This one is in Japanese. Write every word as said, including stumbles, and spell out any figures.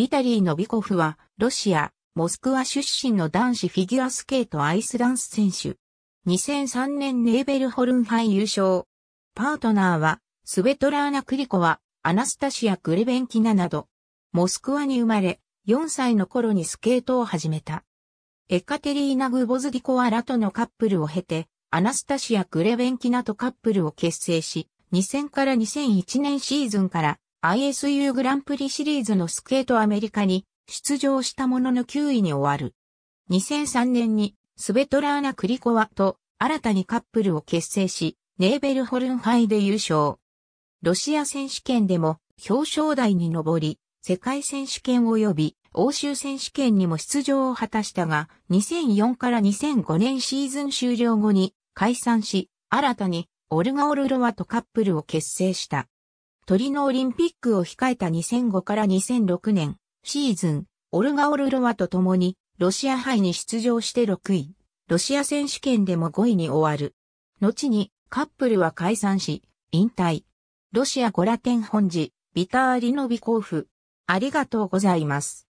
ビタリー・ノビコフは、ロシア、モスクワ出身の男子フィギュアスケートアイスダンス選手。にせんさんねんネーベルホルン杯優勝。パートナーは、スベトラーナ・クリコワ、アナスタシア・クレベンキナなど、モスクワに生まれ、よんさいの頃にスケートを始めた。エカテリーナ・グボズディコワらとのカップルを経て、アナスタシア・クレベンキナとカップルを結成し、にせんからにせんいちねんシーズンから、アイエスユー グランプリシリーズのスケートアメリカに出場したもののきゅういに終わる。にせんさんねんにスベトラーナ・クリコワと新たにカップルを結成し、ネーベルホルン杯で優勝。ロシア選手権でも表彰台に上り、世界選手権及び欧州選手権にも出場を果たしたが、にせんよんからにせんごねんシーズン終了後に解散し、新たにオルガ・オルロワとカップルを結成した。トリノオリンピックを控えたにせんごからにせんろくねんシーズン、オルガ・オルロワと共にロシア杯に出場してろくい、ロシア選手権でもごいに終わる。後にカップルは解散し、引退。ロシアゴラ天本寺、ビターリ・ノビコーフ。ありがとうございます。